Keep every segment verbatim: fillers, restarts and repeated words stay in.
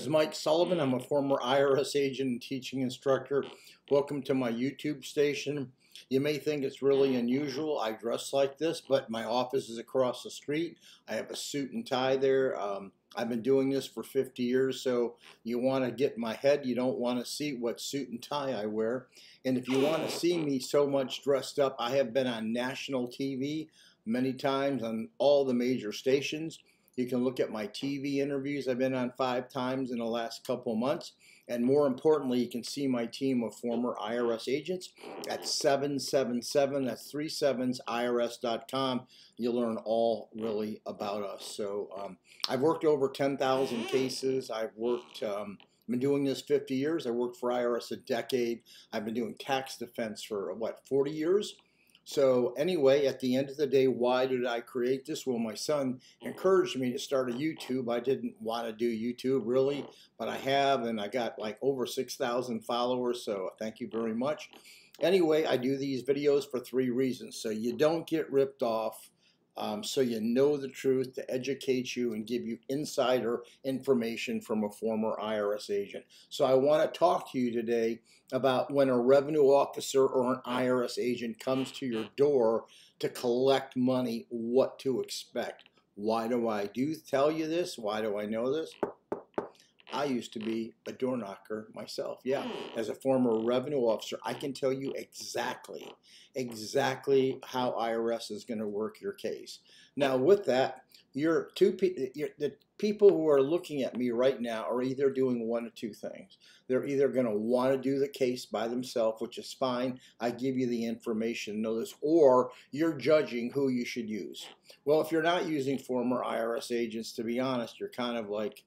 This is Mike Sullivan. I'm a former I R S agent and teaching instructor. Welcome to my YouTube station. You may think it's really unusual I dress like this, but my office is across the street. I have a suit and tie there. Um, I've been doing this for fifty years, so you want to get in my head. You don't want to see what suit and tie I wear. And if you want to see me so much dressed up, I have been on national T V many times on all the major stations. You can look at my T V interviews. I've been on five times in the last couple months. And more importantly, you can see my team of former I R S agents at seven seven seven, that's three sevens, I R S dot com. You'll learn all really about us. So um, I've worked over ten thousand cases. I've worked, um, I've been doing this fifty years. I worked for I R S a decade. I've been doing tax defense for, what, forty years? So anyway, at the end of the day, why did I create this? Well, my son encouraged me to start a YouTube. I didn't want to do YouTube, really, but I have, and I got like over six thousand followers, so thank you very much. Anyway, I do these videos for three reasons. So you don't get ripped off, um, so you know the truth, to educate you and give you insider information from a former I R S agent. So I want to talk to you today about when a revenue officer or an I R S agent comes to your door to collect money, what to expect. Why do I do tell you this? Why do I know this? I used to be a door knocker myself. Yeah, as a former revenue officer, I can tell you exactly, exactly how I R S is going to work your case. Now, with that, you're two pe you're, the people who are looking at me right now are either doing one or two things. They're either going to want to do the case by themselves, which is fine. I give you the information, know this, or you're judging who you should use. Well, if you're not using former I R S agents, to be honest, you're kind of like,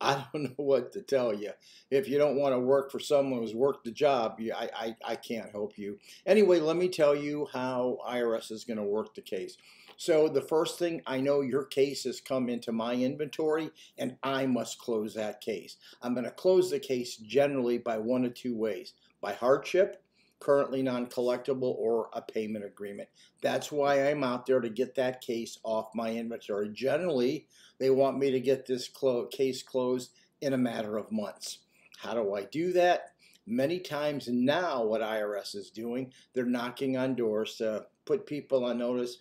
I don't know what to tell you. If you don't want to work for someone who's worked the job, you, I, I, I can't help you. Anyway, let me tell you how I R S is going to work the case. So the first thing, I know your case has come into my inventory, and I must close that case. I'm going to close the case generally by one of two ways: by hardship, currently non-collectible, or a payment agreement. That's why I'm out there, to get that case off my inventory. Generally, they want me to get this clo- case closed in a matter of months. How do I do that? Many times now, what I R S is doing, they're knocking on doors to put people on notice.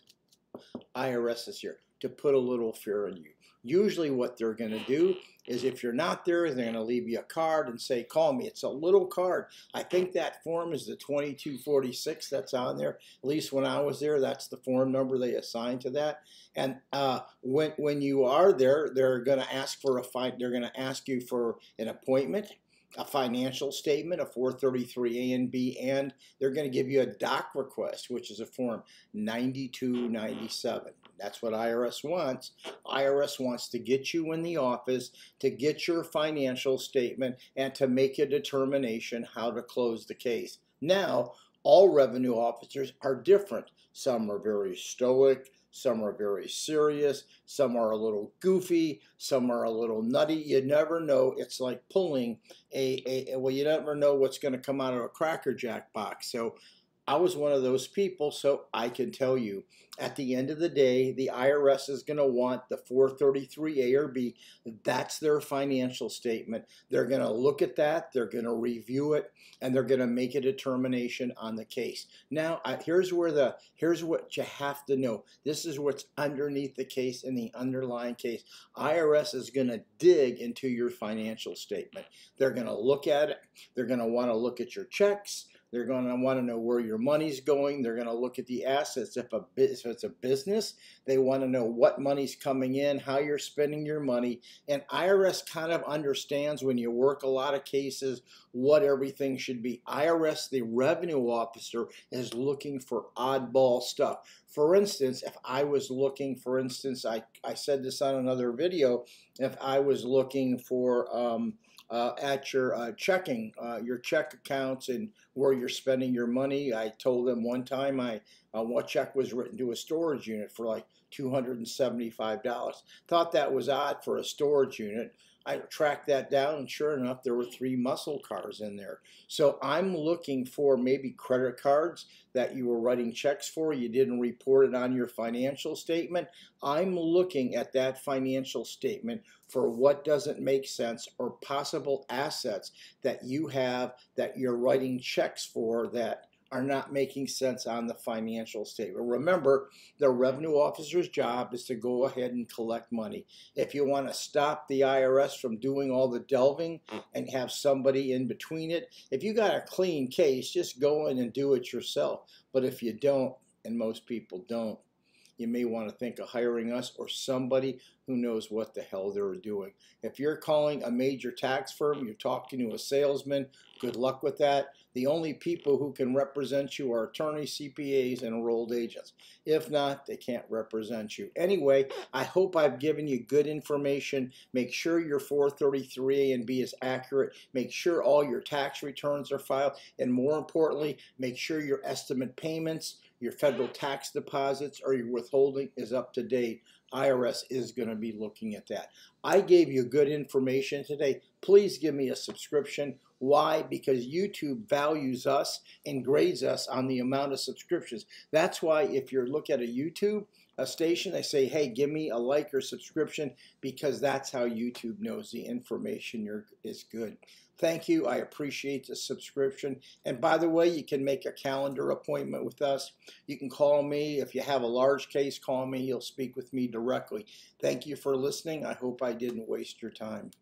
I R S is here, to put a little fear in you. Usually what they're going to do is, if you're not there, they're going to leave you a card and say, call me. It's a little card. I think that form is the twenty-two forty-six that's on there. At least when I was there, that's the form number they assigned to that. And uh, when, when you are there, they're going to ask for a fi- they're going to ask you for an appointment, a financial statement, a four thirty-three A and B, and they're going to give you a doc request, which is a form ninety-two ninety-seven. That's what I R S wants. I R S wants to get you in the office, to get your financial statement, and to make a determination how to close the case. Now, all revenue officers are different. Some are very stoic, some are very serious, some are a little goofy, some are a little nutty. You never know. It's like pulling a, a, well, you never know what's going to come out of a Cracker Jack box. So I was one of those people, so I can tell you, at the end of the day, the I R S is going to want the four thirty-three A or B. That's their financial statement. They're going to look at that, they're going to review it, and they're going to make a determination on the case. Now, I, here's where the here's what you have to know. This is what's underneath the case and the underlying case. I R S is going to dig into your financial statement. They're going to look at it. They're going to want to look at your checks. They're going to want to know where your money's going. They're going to look at the assets. If, a, if it's a business, they want to know what money's coming in, how you're spending your money. And I R S kind of understands, when you work a lot of cases, what everything should be. I R S, the revenue officer, is looking for oddball stuff. For instance, if I was looking, for instance, I, I said this on another video, if I was looking for um, uh, at your uh, checking, uh, your check accounts and where you're spending your money, I told them one time I uh, what check was written to a storage unit for like two hundred seventy-five dollars. Thought that was odd for a storage unit. I tracked that down, and sure enough, there were three muscle cars in there. So I'm looking for maybe credit cards that you were writing checks for, you didn't report it on your financial statement. I'm looking at that financial statement for what doesn't make sense or possible assets that you have that you're writing checks for that are not making sense on the financial statement. Remember, the revenue officer's job is to go ahead and collect money. If you want to stop the I R S from doing all the delving and have somebody in between it, if you got a clean case, just go in and do it yourself. But if you don't, and most people don't, you may want to think of hiring us or somebody who knows what the hell they're doing. If you're calling a major tax firm, you're talking to a salesman, good luck with that. The only people who can represent you are attorneys, C P As, and enrolled agents. If not, they can't represent you. Anyway, I hope I've given you good information. Make sure your four thirty-three A and B is accurate. Make sure all your tax returns are filed. And more importantly, make sure your estimate payments, your federal tax deposits, or your withholding is up to date. I R S is going to be looking at that. I gave you good information today. Please give me a subscription. Why? Because YouTube values us and grades us on the amount of subscriptions. That's why if you look at a YouTube a station, they say, hey, give me a like or subscription, because that's how YouTube knows the information you're, is good. Thank you. I appreciate the subscription. And by the way, you can make a calendar appointment with us. You can call me. If you have a large case, call me. You'll speak with me directly. Thank you for listening. I hope I didn't waste your time.